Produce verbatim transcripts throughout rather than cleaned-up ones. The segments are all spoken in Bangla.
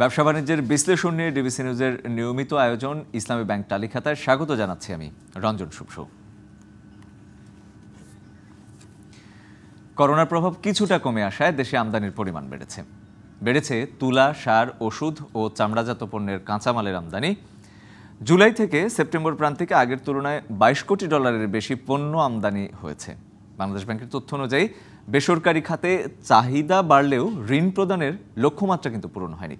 ব্যবসা বাণিজ্যের বিশ্লেষণ নিয়ে ডিবিসি নিউজের নিয়মিত আয়োজন ইসলামী ব্যাংক টালিখাতায় স্বাগত জানাচ্ছি আমি রঞ্জন শুভ্র। করোনার প্রভাব কিছুটা কমে আসায় দেশে আমদানির পরিমাণ বেড়েছে। বেড়েছে তুলা, সার, ওষুধ ও চামড়াজাত পণ্যের কাঁচামালের আমদানি। জুলাই থেকে সেপ্টেম্বর প্রান্তিকে আগের তুলনায় বাইশ কোটি ডলারের বেশি পণ্য আমদানি হয়েছে। বাংলাদেশ ব্যাংকের তথ্য অনুযায়ী বেসরকারি খাতে চাহিদা বাড়লেও ঋণ প্রদানের লক্ষ্যমাত্রা কিন্তু পূরণ হয়নি।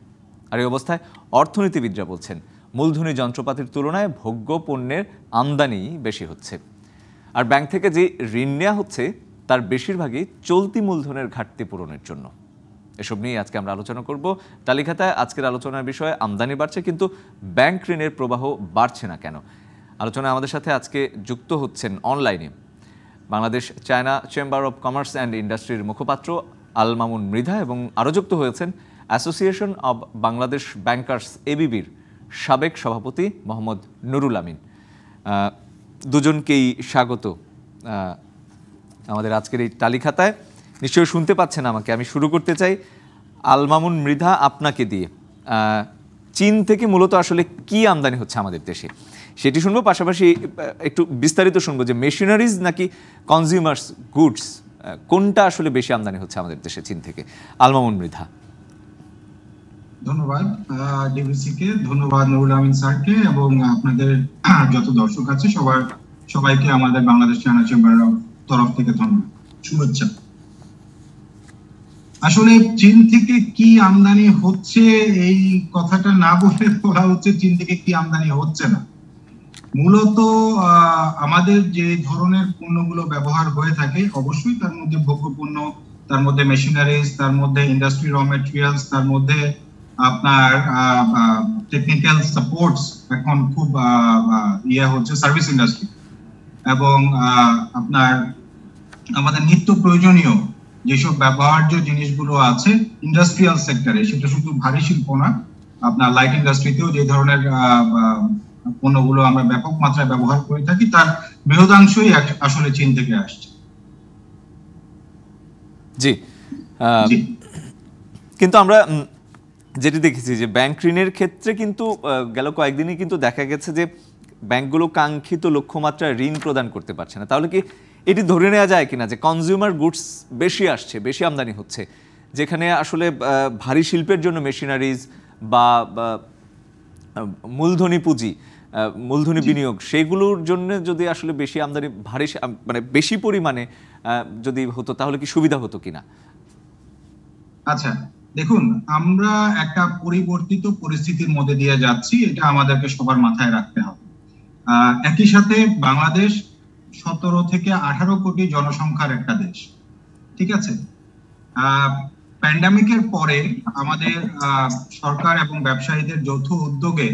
আর এই অবস্থায় অর্থনীতিবিদরা বলছেন মূলধনী যন্ত্রপাতির তুলনায় ভোগ্য পণ্যের আমদানি বেশি হচ্ছে। আর ব্যাংক থেকে যে ঋণ নেওয়া হচ্ছে তার বেশিরভাগই চলতি মূলধনের ঘাটতি পূরণের জন্য। এসব নিয়ে আজকে আমরা আলোচনা করব। তালিকাতায় আজকের আলোচনার বিষয়ে আমদানি বাড়ছে কিন্তু ব্যাংক ঋণের প্রবাহ বাড়ছে না কেন? আলোচনায় আমাদের সাথে আজকে যুক্ত হচ্ছেন অনলাইনে Bangladesh China chamber of commerce and ইন্ডাস্ট্রির মুখপাত্র আল মামুন মৃধা এবং আরও যুক্ত হয়েছেন অ্যাসোসিয়েশন অব বাংলাদেশ ব্যাংকার্স এবিবির সাবেক সভাপতি মোহাম্মদ নুরুল আমিন। দুজনকেই স্বাগত আমাদের আজকের এই তালিকাতায়। নিশ্চয়ই শুনতে পাচ্ছেন আমাকে। আমি শুরু করতে চাই আল মামুন মৃধা আপনাকে দিয়ে। চীন থেকে মূলত আসলে কি আমদানি হচ্ছে আমাদের দেশে সেটি শুনবো, পাশাপাশি একটু বিস্তারিত শুনবো যে মেশিনারিজ নাকি কনজিউমার্স গুডস কোনটা আসলে বেশি আমদানি হচ্ছে আমাদের দেশে চীন থেকে। আল মামুন মৃধা। ধন্যবাদ ডিবিসিকে, ধন্যবাদ নুরুল আমিন স্যারকে এবং আপনাদের যত দর্শক আছে সবার সবাইকে আমাদের বাংলাদেশ চায়না চেম্বারের তরফ থেকে ধন্যবাদ, শুভেচ্ছা। আসলে চীন থেকে কি আমদানি হচ্ছে এই কথাটা না বলে বলা হচ্ছে চীন থেকে কি আমদানি হচ্ছে না। মূলত আমাদের যে ধরনের পণ্যগুলো ব্যবহার হয়ে থাকে অবশ্যই তার মধ্যে ভোগ্য পণ্য, তার মধ্যে মেশিনারিজ, তার মধ্যে ইন্ডাস্ট্রি র মেটেরিয়ালস, তার মধ্যে আপনার টেকনিক্যাল সাপোর্টস এখন খুব ইয়ে হচ্ছে সার্ভিস ইন্ডাস্ট্রি, এবং আপনার আমাদের নিত্য প্রয়োজনীয় যেসব ব্যবহার্য জিনিসগুলো আছে ইন্ডাস্ট্রিয়াল সেক্টরে, সেটা শুধু ভারী শিল্প না, আপনার লাইট ইন্ডাস্ট্রিতেও যে ধরনের পণ্যগুলো আমরা ব্যাপক মাত্রায় ব্যবহার করে থাকি তার বৃহদাংশই আসলে চীন থেকে আসছে। জি, কিন্তু আমরা যেটি দেখেছি যে ব্যাংক ঋণের ক্ষেত্রে কিন্তু গেল কয়েকদিনই কিন্তু দেখা গেছে যে ব্যাংকগুলো কাঙ্ক্ষিত লক্ষ্যমাত্রায় ঋণ প্রদান করতে পারছে না। তাহলে কি এটি ধরে নেওয়া যায় কিনা যে কনজিউমার গুডস বেশি আসছে, বেশি আমদানি হচ্ছে, যেখানে আসলে ভারী শিল্পের জন্য মেশিনারিজ বা মূলধনী পুঁজি, মূলধনী বিনিয়োগ সেগুলোর জন্য যদি আসলে বেশি আমদানি ভারী মানে বেশি পরিমাণে যদি হতো তাহলে কি সুবিধা হতো কিনা? আচ্ছা দেখুন, আমরা একটা পরিবর্তিত পরিস্থিতির মধ্যে দিয়ে যাচ্ছি, এটা আমাদেরকে সবার মাথায় রাখতে হবে। একই সাথে বাংলাদেশ সতেরো থেকে আঠারো কোটি জনসংখ্যার একটা দেশ, ঠিক আছে। প্যান্ডামিকের পরে আমাদের সরকার এবং ব্যবসায়ীদের যৌথ উদ্যোগে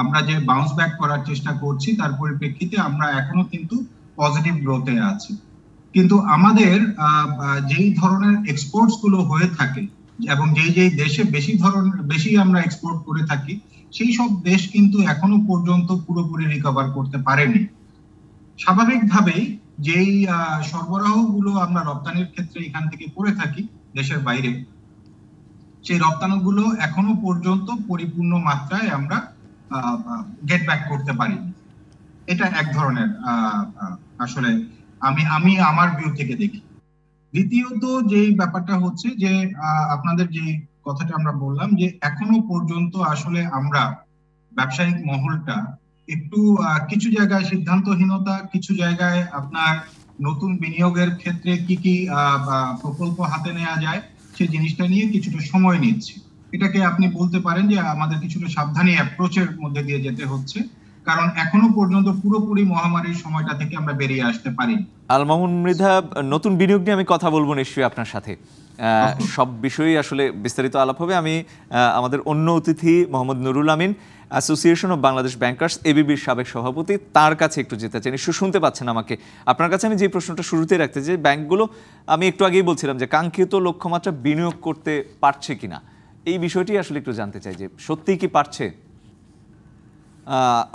আমরা যে বাউন্স ব্যাক করার চেষ্টা করছি তার পরিপ্রেক্ষিতে আমরা এখনো কিন্তু পজিটিভ গ্রোথে আছি, কিন্তু আমাদের যেই ধরনের এক্সপোর্টস গুলো হয়ে থাকে এবং যেই যেই দেশে বেশি ধরনের বেশি আমরা এক্সপোর্ট করে থাকি সেই সব দেশ কিন্তু এখনো পর্যন্ত পুরোপুরি রিকভার করতে পারেনি। স্বাভাবিকভাবেই যেই সরবরাহগুলো আমরা রপ্তানির ক্ষেত্রে এখান থেকে করে থাকি দেশের বাইরে, সেই রপ্তানিগুলো এখনো পর্যন্ত পরিপূর্ণ মাত্রায় আমরা গেট ব্যাক করতে পারিনি। এটা এক ধরনের আসলে আমি আমি আমার ভিউ থেকে দেখি। দ্বিতীয়ত যেই ব্যাপারটা হচ্ছে যে আপনাদের যে কথাটা আমরা বললাম যে এখনো পর্যন্ত আসলে আমরা ব্যবসায়িক মহলটা একটু কিছু জায়গায় সিদ্ধান্তহীনতা, কিছু জায়গায় আপনার নতুন বিনিয়োগের ক্ষেত্রে কি কি প্রকল্প হাতে নেওয়া যায় সেই জিনিসটা নিয়ে কিছুটা সময় নিচ্ছে। এটাকে আপনি বলতে পারেন যে আমাদের কিছুটা সাবধানী অ্যাপ্রোচের মধ্যে দিয়ে যেতে হচ্ছে, কারণ এখনো পর্যন্ত পুরোপুরি মহামারীর সময়টা থেকে আমরা বেরিয়ে আসতে পারি। আল মামুন মৃধা, নতুন বিনিয়োগ নিয়ে আমি কথা বলবো নিশ্চয়ই আপনার সাথে, সব বিষয়ে আসলে বিস্তারিত আলাপ হবে। আমি আমাদের অন্য অতিথি Mohammad Nurul Amin, association of Bangladesh bankers এবিবির সাবেক সভাপতি, তার কাছে একটু যেতে চাই। নিশ্চয় শুনতে পাচ্ছেন আমাকে। আপনার কাছে আমি যে প্রশ্নটা শুরুতেই রাখতে চাই, ব্যাংকগুলো আমি একটু আগেই বলছিলাম যে কাঙ্ক্ষিত লক্ষ্যমাত্রা বিনিয়োগ করতে পারছে কিনা এই বিষয়টি আসলে একটু জানতে চাই যে সত্যিই কি পারছে?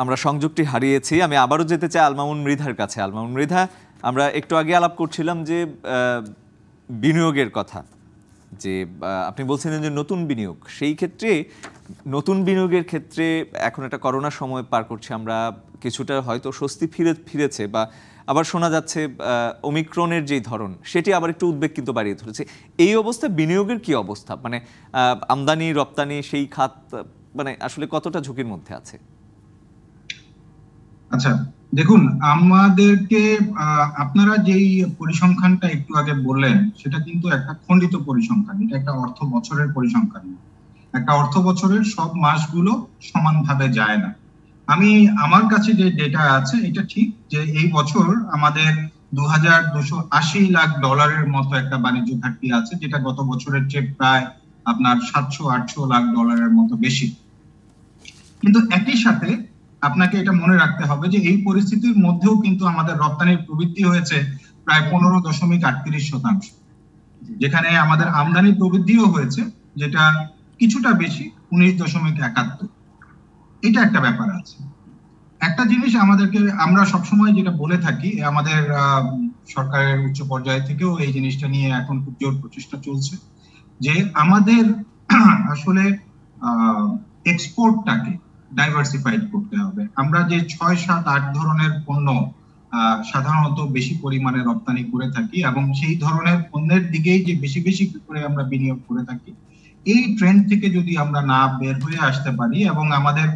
আমরা সংযোগটি হারিয়েছি। আমি আবারও যেতে চাই আল মামুন মৃধার কাছে। আল মামুন মৃধা, আমরা একটু আগে আলাপ করছিলাম যে বিনিয়োগের কথা, যে আপনি বলছিলেন যে নতুন বিনিয়োগ, সেই ক্ষেত্রে নতুন বিনিয়োগের ক্ষেত্রে এখন একটা করোনা সময় পার করছি আমরা, কিছুটা হয়তো স্বস্তি ফিরে ফিরেছে বা আবার শোনা যাচ্ছে ওমিক্রনের যে ধরন সেটি আবার একটু উদ্বেগ কিন্তু বাড়িয়ে তুলেছে। এই অবস্থায় বিনিয়োগের কি অবস্থা, মানে আমদানি রপ্তানি সেই খাত মানে আসলে কতটা ঝুঁকির মধ্যে আছে? আচ্ছা দেখুন, আমাদেরকে আপনারা যেই পরিসংখ্যানটা একটু আগে বললেন সেটা কিন্তু একটা খণ্ডিত পরিসংখ্যান, এটা একটা অর্থ বছরের পরিসংখ্যান। একটা অর্থ বছরের সব মাসগুলো সমানভাবে যায় না। আমি আমার কাছে যে ডেটা আছে এটা ঠিক যে এই বছর আমাদের দু হাজার দুশো আশি লাখ ডলারের মতো একটা বাণিজ্য ঘাটতি আছে, যেটা গত বছরের চেয়ে প্রায় আপনার সাতশো আটশো লাখ ডলারের মতো বেশি। কিন্তু একই সাথে আপনাকে এটা মনে রাখতে হবে যে এই পরিস্থিতির মধ্যেও কিন্তু আমাদের রপ্তানির প্রবৃদ্ধি হয়েছে প্রায় পনেরো দশমিক আটত্রিশ শতাংশ, যেখানে আমাদের আমদানি প্রবৃদ্ধিও হয়েছে যেটা কিছুটা বেশি উনিশ দশমিক একাত্তর। এটা একটা ব্যাপার আছে। একটা জিনিস আমাদেরকে আমরা সবসময় যেটা বলে থাকি, আমাদের সরকারের উচ্চ পর্যায় থেকেও এই জিনিসটা নিয়ে এখন খুব জোর প্রচেষ্টা চলছে যে আমাদের আসলে এক্সপোর্টটাকে ডাইভার্সিফাইড করতে হবে। আমরা যে ছয় সাত আট ধরনের পণ্য সাধারণত বেশি পরিমাণে রপ্তানি করে থাকি এবং সেই ধরনের পণ্যের দিকেই যে বেশি বেশি করে আমরা বিনিয়োগ করে থাকি, এই ট্রেন্ড থেকে যদি আমরা না বের হয়ে আসতে পারি এবং আমাদের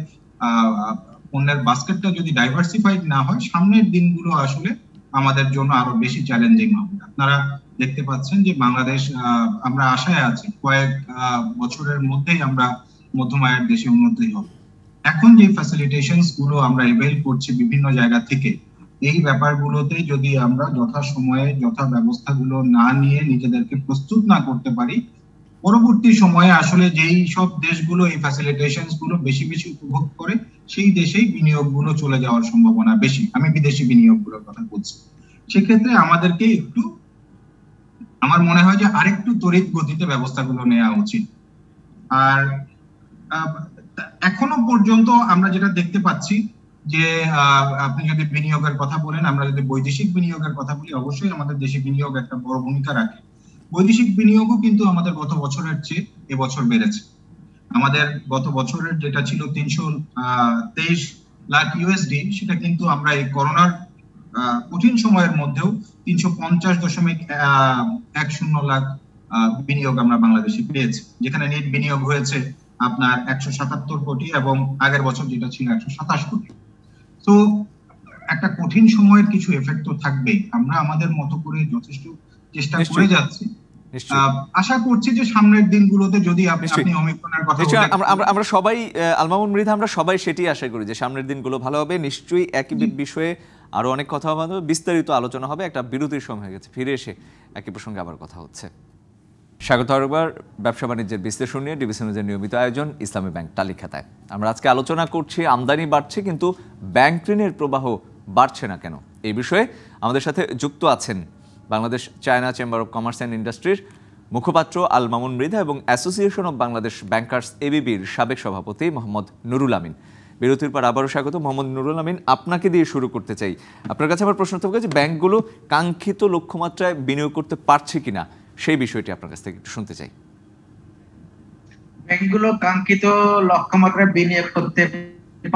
পণ্যের বাস্কেটটা যদি ডাইভার্সিফাইড না হয়, সামনের দিনগুলো আসলে আমাদের জন্য আরো বেশি চ্যালেঞ্জিং হবে। আপনারা দেখতে পাচ্ছেন যে বাংলাদেশ, আমরা আশায় আছি কয়েক বছরের মধ্যেই আমরা মধ্যম আয়ের দেশে উন্নতি হব। এখন যে ফ্যাসিলিটেশনস গুলো আমরা এভেল করছি বিভিন্ন জায়গা থেকে, এই ব্যাপারগুলোতে যদি আমরা যথা সময়ে যথা ব্যবস্থাগুলো না নিয়ে নিজেদেরকে প্রস্তুত না করতে পারি, পরবর্তী সময়ে আসলে যেই সব দেশগুলো এই ফ্যাসিলিটেশনস গুলো বেশি বেশি উপভোগ করে সেই দেশেই বিনিয়োগগুলো চলে যাওয়ার সম্ভাবনা বেশি। আমি বিদেশি বিনিয়োগগুলোর কথা বলছি। সেক্ষেত্রে আমাদেরকে একটু, আমার মনে হয় যে আরেকটু ত্বরিত গতিতে ব্যবস্থাগুলো নেওয়া উচিত। আর এখনো পর্যন্ত আমরা যেটা দেখতে পাচ্ছি যে আপনি যদি বিনিয়োগের কথা বলেন, আমরা যদি বৈদেশিক বিনিয়োগের কথা বলি, অবশ্যই আমাদের দেশে বিনিয়োগ একটা বড় ভূমিকা রাখে। বৈদেশিক বিনিয়োগও কিন্তু আমাদের গত বছরের চেয়ে এবছর বেড়েছে। আমাদের গত বছরের যেটা ছিল তিনশো তেইশ লাখ ইউএসডি, সেটা কিন্তু আমরা এই করোনার কঠিন সময়ের মধ্যেও তিনশো পঞ্চাশ দশমিক এক শূন্য লাখ বিনিয়োগ আমরা বাংলাদেশে পেয়েছি, যেখানে নেট বিনিয়োগ হয়েছে আপনার একশো সাতাত্তর কোটি এবং আগের বছর যেটা ছিল একশো সাতাশ কোটি। তো একটা কঠিন সময়ের কিছু এফেক্ট তো থাকবেই। আমরা আমাদের মতো করে যথেষ্ট চেষ্টা করে যাচ্ছি। আশা করছি যে সামনের দিনগুলোতে যদি আপনি ওমিক্রনের কথা বলেন, আমরা সবাই, আল মামুন মৃধা, আমরা সবাই সেটাই আশা করি যে সামনের দিনগুলো ভালো হবে। নিশ্চয়ই একই বিষয়ে আরো অনেক কথা হবে, বিস্তারিত আলোচনা হবে। একটা বিরতির সময় হয়ে গেছে, ফিরে এসে একই প্রসঙ্গে আবার কথা হচ্ছে। স্বাগত আরেকবার। ব্যবসা বাণিজ্যের বিশ্লেষণ নিয়ে ডিবিসি নিউজের নিয়মিত আয়োজন ইসলামী ব্যাংক টালিখাতায়। আমরা আজকে আলোচনা করছি আমদানি বাড়ছে কিন্তু ব্যাংক ঋণের প্রবাহ বাড়ছে না কেন। এই বিষয়ে আমাদের সাথে যুক্ত আছেন Bangladesh China chamber of commerce and ইন্ডাস্ট্রির মুখপাত্র আল মামুন মৃধা এবং অ্যাসোসিয়েশন অব বাংলাদেশ ব্যাংকার্স এবিবির সাবেক সভাপতি মোহাম্মদ নুরুল আমিন। বিরতির পর আবারও স্বাগত। মোহাম্মদ নুরুল আমিন, আপনাকে দিয়ে শুরু করতে চাই। আপনার কাছে আমার প্রশ্ন থাকবে যে ব্যাংকগুলো কাঙ্ক্ষিত লক্ষ্যমাত্রায় বিনিয়োগ করতে পারছে কিনা, সেই বিষয়টি আপনার কাছ থেকে একটু শুনতে চাই। ব্যাংকগুলো কাঙ্ক্ষিত লক্ষ্যমাত্রায় বিনিয়োগ করতে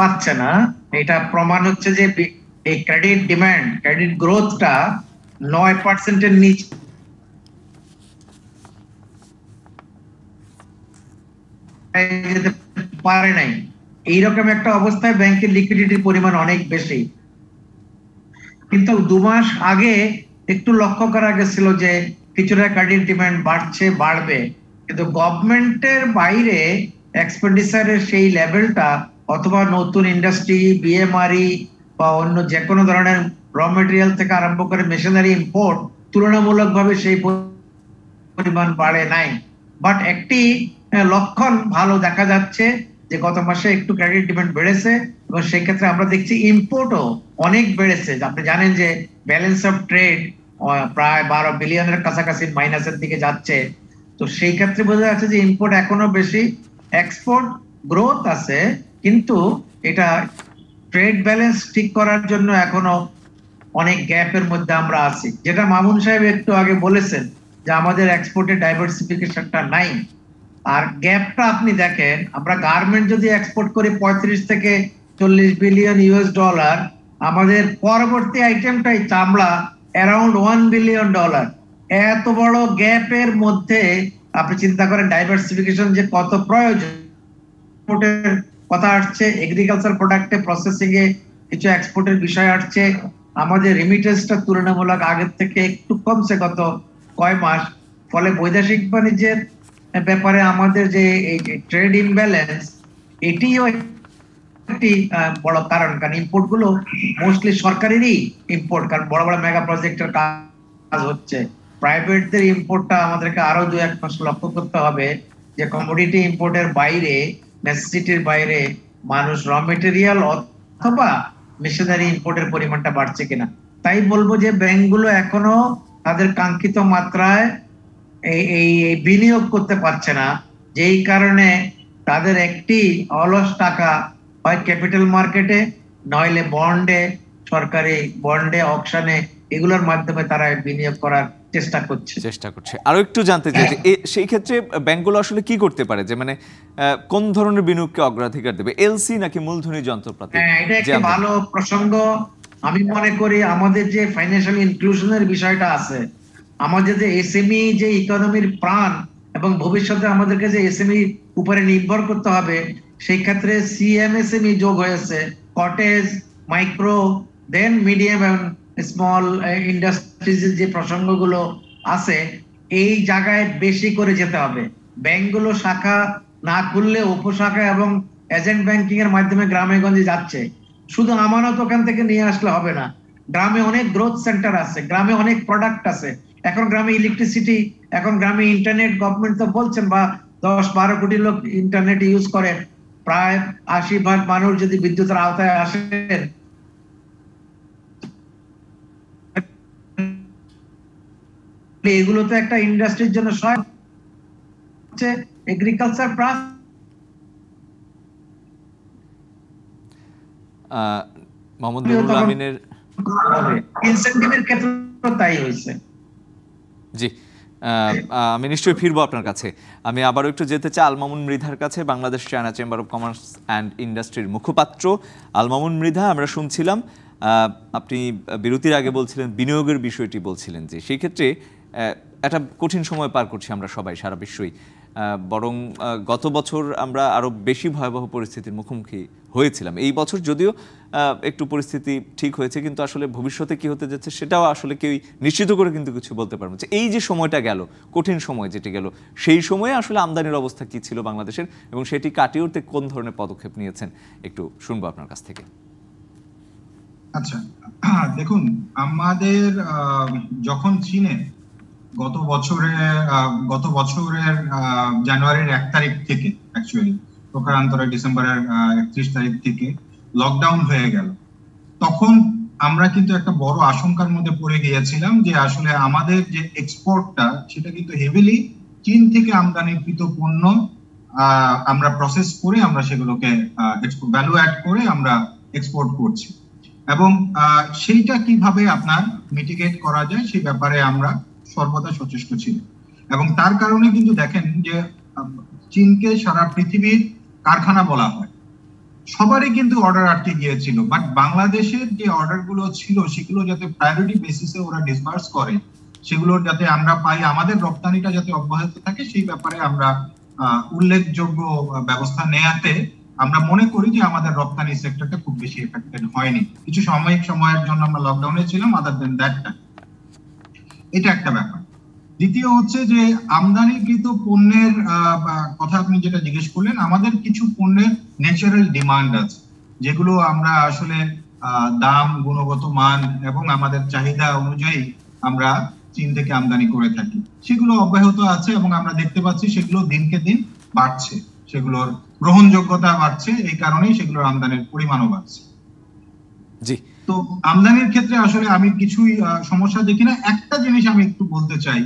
পারছে না, এটা প্রমাণ হচ্ছে যে এই ক্রেডিট ডিমান্ড, ক্রেডিট গ্রোথটা নয় পার্সেন্টের নিচে। এইরকম একটা অবস্থায় ব্যাংকের লিকুইডিটির পরিমাণ অনেক বেশি, কিন্তু দু মাস আগে একটু লক্ষ্য করা গেছিল যে কিছুটা ক্রেডিট ডিমান্ড বাড়ছে, বাড়বে, কিন্তু গভর্নমেন্টের বাইরে এক্সপেন্ডিচারের সেই লেভেলটা অথবা নতুন ইন্ডাস্ট্রি, বিএমআরই বা অন্য যে কোনো ধরনের র মেটেরিয়াল থেকে আরম্ভ করে মেশিনারি ইম্পোর্ট তুলনামূলকভাবে সেই পরিমাণ বাড়ে নাই। বাট একটি লক্ষণ ভালো দেখা যাচ্ছে যে গত মাসে একটু ক্রেডিট ডিমান্ড বেড়েছে এবং সেই ক্ষেত্রে আমরা দেখছি ইম্পোর্টও অনেক বেড়েছে। আপনি জানেন যে ব্যালেন্স অফ ট্রেড প্রায় বারো বিলিয়নের কাছাকাছি মাইনাসের দিকে যাচ্ছে, তো সেই ক্ষেত্রে বোঝা যাচ্ছে যে ইম্পোর্ট এখনো বেশি, এক্সপোর্ট গ্রোথ আছে কিন্তু এটা ট্রেড ব্যালেন্স ঠিক করার জন্য এখনো অনেক গ্যাপের মধ্যে আমরা আছি। যেটা মামুন সাহেব একটু আগে বলেছেন যে এক্সপোর্টের ডাইভার্সিফিকেশনটা নাই। আর গ্যাপটা আপনি দেখেন, আমরা গার্মেন্ট যদি এক্সপোর্ট করি পঁয়ত্রিশ থেকে চল্লিশ বিলিয়ন ইউএস ডলার, আমাদের পরবর্তী আইটেমটাই চামড়া অ্যারাউন্ড ওয়ান বিলিয়ন ডলার। এত বড় গ্যাপের মধ্যে আপনি চিন্তা করেন ডাইভার্সিফিকেশন যে কত প্রয়োজন। এক্সপোর্টের কথা আসছে, এগ্রিকালচার প্রোডাক্টে প্রসেসিং এ কিছু এক্সপোর্টের বিষয় আসছে, আমাদের রেমিটেন্সটা তুলনামূলক আগের থেকে একটু কমছে গত কয় মাস। ফলে বৈদেশিক বাণিজ্যের ব্যাপারে আমাদের যে ট্রেড ইমব্যালেন্স, এটিও একটি বড় কারণ। কারণ ইম্পোর্ট গুলো মোস্টলি সরকারেরই ইম্পোর্ট, কারণ বড় বড় মেগা প্রজেক্টের কাজ হচ্ছে। প্রাইভেটদের ইম্পোর্টটা আমাদেরকে আরো দু এক মাস লক্ষ্য করতে হবে যে কমোডিটি ইম্পোর্টের বাইরে, নেসেসিটির বাইরে মানুষ র মেটেরিয়াল অথবা মেশিনারি ইম্পোর্টের পরিমাণটা বাড়ছে কিনা। তাই বলবো যে ব্যাংকগুলো এখনো তাদের কাঙ্ক্ষিত মাত্রায় এই বিনিয়োগ করতে পারছে না, যেই কারণে তাদের একটি অলস টাকা হয় ক্যাপিটাল মার্কেটে, নইলে বন্ডে, সরকারি বন্ডে, অকশনে, এগুলোর মাধ্যমে তারা বিনিয়োগ করার চেষ্টা করছে চেষ্টা করছে আরো একটু জানতে চাই যে সেই ক্ষেত্রে ব্যাংকগুলো আসলে কি করতে পারে, যে মানে কোন ধরনের বিনিয়োগকে অগ্রাধিকার দেবে, এলসি নাকি মূলধনী যন্ত্রপাতি? এটা একটা ভালো প্রসঙ্গ। আমি মনে করি আমাদের যে ফাইন্যান্সিয়াল ইনক্লুশনের বিষয়টা আছে, আমাদের যে এসএমই যে ইকোনমির প্রাণ এবং ভবিষ্যতে আমাদেরকে যে এসএমই উপরে নির্ভর করতে হবে, সেই ক্ষেত্রে সিএমএসএমই যোগ হয়েছে, কটেজ, মাইক্রো, দেন মিডিয়াম এবং স্মল ইন্ডাস্ট্রিজ যে প্রসঙ্গগুলো আছে, এই জায়গায় বেশি করে যেতে হবে। ব্যাংকগুলো শাখা না খুললে উপশাখা এবং এজেন্ট ব্যাংকিং এর মাধ্যমে গ্রামে গঞ্জে যাচ্ছে। শুধু আমানত ওখান থেকে নিয়ে আসলে হবে না, গ্রামে অনেক গ্রোথ সেন্টার আছে, গ্রামে অনেক প্রোডাক্ট আছে। এখন গ্রামে ইলেকট্রিসিটি, এখন গ্রামে ইন্টারনেট, গভর্নমেন্ট তো বলছেন বা দশ বারো কোটি লোক ইন্টারনেট ইউজ করে, প্রায় আশি ভাগ মানুষ যদি বিদ্যুতের আওতায় আসেন, এগুলো তো একটা ইন্ডাস্ট্রির জন্য সহায়ক হচ্ছে। এগ্রিকালচার প্লাস মোহাম্মদ নূরুল আমিনের ইনসেন্টিভের ক্ষেত্রে তাই হয়েছে। জি, আমি নিশ্চয়ই ফিরবো আপনার কাছে। আমি আবারও একটু যেতে চাই আল মামুন মৃধার কাছে, Bangladesh China chamber of commerce and ইন্ডাস্ট্রির মুখপাত্র আল মামুন মৃধা। আমরা শুনছিলাম, আপনি বিরতির আগে বলছিলেন বিনিয়োগের বিষয়টি বলছিলেন, যে সেই ক্ষেত্রে একটা কঠিন সময় পার করছি আমরা সবাই, সারা বিশ্বই। বরং গত বছর আমরা আরও বেশি ভয়াবহ পরিস্থিতির মুখোমুখি হয়েছিলাম। এই বছর যদিও একটু পরিস্থিতি ঠিক হয়েছে, কিন্তু আসলে ভবিষ্যতে কি হতে যাচ্ছে সেটাও আসলে কেউই নিশ্চিত করে কিন্তু কিছু বলতে পারবো না। এই যে সময়টা গেল, কঠিন সময় যেটি গেল, সেই সময়ে আসলে আমদানির অবস্থা কী ছিল বাংলাদেশের এবং সেটি কাটিয়ে উঠতে কোন ধরনের পদক্ষেপ নিয়েছেন, একটু শুনবো আপনার কাছ থেকে। আচ্ছা দেখুন, আমাদের যখন চীনে গত বছরে গত বছরের জানুয়ারির এক তারিখ থেকে অ্যাকচুয়ালি প্রকারান্তরে ডিসেম্বরের একত্রিশ তারিখ থেকে লকডাউন হয়ে গেল, তখন আমরা কিন্তু একটা বড় আশঙ্কার মধ্যে পড়ে গিয়েছিলাম যে আসলে আমাদের যে এক্সপোর্টটা সেটা কিন্তু হেভিলি চীন থেকে আমদানিকৃত পণ্য আমরা প্রসেস করে আমরা সেগুলোকে ভ্যালু অ্যাড করে আমরা এক্সপোর্ট করছি, এবং সেইটা কিভাবে আপনার মিটিগেট করা যায় সে ব্যাপারে আমরা সর্বদা সচেষ্ট ছিল। এবং তার কারণে কিন্তু দেখেন যে চীনকে সারা পৃথিবীর কারখানা বলা হয়, সবারই কিন্তু অর্ডার আটকে গিয়েছিল। বাট বাংলাদেশের যে অর্ডারগুলো ছিল সেগুলো যাতে প্রায়োরিটি বেসিসে ওরা ডিসবার্স করে, সেগুলোর যাতে আমরা পাই, আমাদের রপ্তানিটা যাতে অব্যাহত থাকে সেই ব্যাপারে আমরা উল্লেখযোগ্য ব্যবস্থা নেয়াতে আমরা মনে করি যে আমাদের রপ্তানি সেক্টরটা খুব বেশি এফেক্টেড হয়নি। কিছু সাময়িক সময়ের জন্য আমরা লকডাউনে ছিলাম, আদার দেন দ্যাট টাইম, এটা একটা ব্যাপার। দ্বিতীয় হচ্ছে যে আমদানিকৃত পণ্যের কথা আপনি যেটা জিজ্ঞেস করলেন, আমাদের কিছু পণ্যের ন্যাচারাল ডিমান্ড আছে, যেগুলো আমরা আসলে দাম, গুণগত মান এবং আমাদের চাহিদা অনুযায়ী আমরা চীন থেকে আমদানি করে থাকি, সেগুলো অব্যাহত আছে এবং আমরা দেখতে পাচ্ছি সেগুলো দিনকে দিন বাড়ছে, সেগুলোর গ্রহণযোগ্যতা বাড়ছে, এই কারণেই সেগুলোর আমদানির পরিমাণও বাড়ছে। জি, তো আমদানির ক্ষেত্রে আসলে আমি কিছুই সমস্যা দেখি না। একটা জিনিস আমি একটু বলতে চাই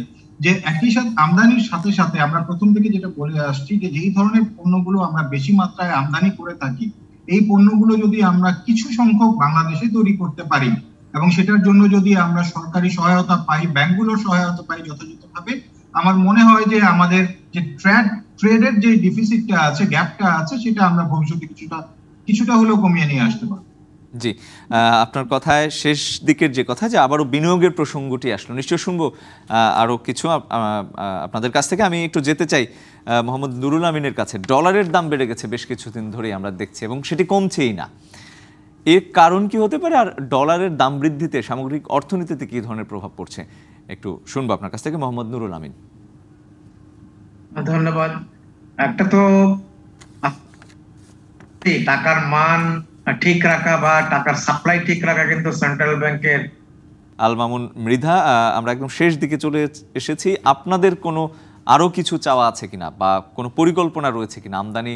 যে একই সাথে আমদানির সাথে সাথে আমরা প্রথম থেকে যেটা বলে আসছি যে যেই ধরনের পণ্যগুলো আমরা বেশি মাত্রায় আমদানি করে থাকি, এই পণ্যগুলো যদি আমরা কিছু সংখ্যক বাংলাদেশে তৈরি করতে পারি এবং সেটার জন্য যদি আমরা সরকারি সহায়তা পাই, ব্যাংকগুলোর সহায়তা পাই যথাযথভাবে, আমার মনে হয় যে আমাদের যে ট্রেড ট্রেডের যে ডিফিসিটটা আছে গ্যাপটা আছে সেটা আমরা ভবিষ্যতে কিছুটা কিছুটা হলেও কমিয়ে নিয়ে আসতে পারব। জি, আপনার কথায় শেষ দিকের যে কথা যে আবারও বিনিয়োগের প্রসঙ্গটি আসলো, নিশ্চয়ই শুনবো আরও কিছু আপনাদের কাছ থেকে। আমি একটু যেতে চাই মোহাম্মদ নুরুল আমিনের কাছে। ডলারের দাম বেড়ে গেছে বেশ কিছুদিন ধরেই আমরা দেখছি এবং সেটি কমছেই না, এর কারণ কি হতে পারে আর ডলারের দাম বৃদ্ধিতে সামগ্রিক অর্থনীতিতে কী ধরনের প্রভাব পড়ছে একটু শুনবো আপনার কাছ থেকে মোহাম্মদ নুরুল আমিন। ধন্যবাদ। একটা তো টাকার মান ঠিক রাখা বা টাকার সাপ্লাই ঠিক রাখা কিন্তু সেন্ট্রাল ব্যাংকের। আল মামুন মৃধা, আমরা একদম শেষ দিকে চলে এসেছি, আপনাদের কোনো আরও কিছু চাওয়া আছে কিনা বা কোনো পরিকল্পনা রয়েছে কিনা আমদানি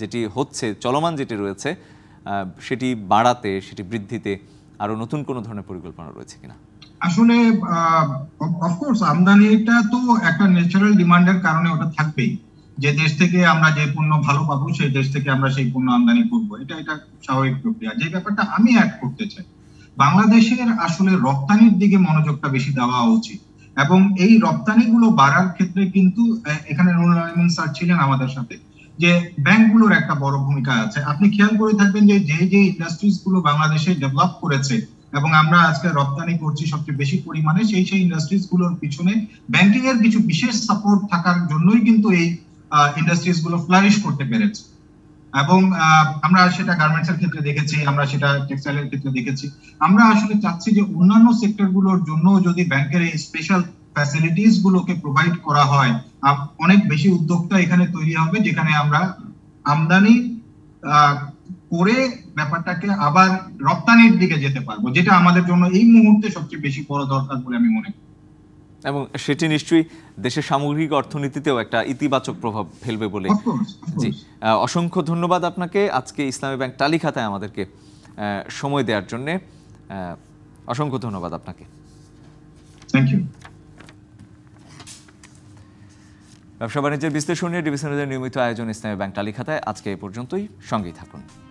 যেটি হচ্ছে চলমান যেটি রয়েছে সেটি বাড়াতে সেটি বৃদ্ধিতে আরও নতুন কোনো ধরনের পরিকল্পনা রয়েছে কিনা? আসলে অফকোর্স আমদানিটা তো একটা ন্যাচারাল ডিমান্ডের কারণে ওটা থাকবেই, যে দেশ থেকে আমরা যে পণ্য ভালো পাবো সেই দেশ থেকে আমরা সেই পণ্য আমদানি করবো, এটা এটা স্বাভাবিক প্রক্রিয়া। যে ব্যাপারটা আমি অ্যাড করতে চাই, বাংলাদেশের আসলে রপ্তানির দিকে মনোযোগটা বেশি দেওয়া উচিত এবং এই রপ্তানিগুলো বাড়ার ক্ষেত্রে কিন্তু এখানে নুরুল আমিন স্যার ছিলেন আমাদের সাথে, যে ব্যাংকগুলোর একটা বড় ভূমিকা আছে। আপনি খেয়াল করে থাকবেন যে যে যে ইন্ডাস্ট্রিজ গুলো বাংলাদেশে ডেভেলপ করেছে এবং আমরা আজকে রপ্তানি করছি সবচেয়ে বেশি পরিমাণে, সেই সেই ইন্ডাস্ট্রিজ গুলোর পিছনে ব্যাংকিং এর কিছু বিশেষ সাপোর্ট থাকার জন্যই কিন্তু এই ইন্ডাস্ট্রিজ গুলো ফ্লারিশ করতে পেরেছে এবং আমরা সেটা গার্মেন্টস এর ক্ষেত্রে দেখেছি, আমরা সেটা টেক্সটাইল এর ক্ষেত্রে দেখেছি। আমরা আসলে চাচ্ছি যে অন্যান্য সেক্টর গুলোর জন্য যদি ব্যাংকের এই স্পেশাল ফ্যাসিলিটিস গুলোকে প্রোভাইড করা হয় অনেক বেশি উদ্যোক্তা এখানে তৈরি হবে, যেখানে আমরা আমদানি করে ব্যাপারটাকে আবার রপ্তানির দিকে যেতে পারবো, যেটা আমাদের জন্য এই মুহূর্তে সবচেয়ে বেশি বড় দরকার বলে আমি মনে করি এবং সেটি নিশ্চয়ই দেশের সামগ্রিক অর্থনীতিতেও একটা ইতিবাচক প্রভাব ফেলবে বলে। জি, অসংখ্য ধন্যবাদ আপনাকে আজকে ইসলামী ব্যাংক টালিখাতায় আমাদেরকে সময় দেওয়ার জন্যে। অসংখ্য ধন্যবাদ আপনাকে। Thank you. ব্যবসা বাণিজ্যের বিশ্লেষণে ডিবিসি নিউজের নিয়মিত আয়োজন ইসলামী ব্যাংক টালিখাতায় আজকে এ পর্যন্তই। সঙ্গেই থাকুন।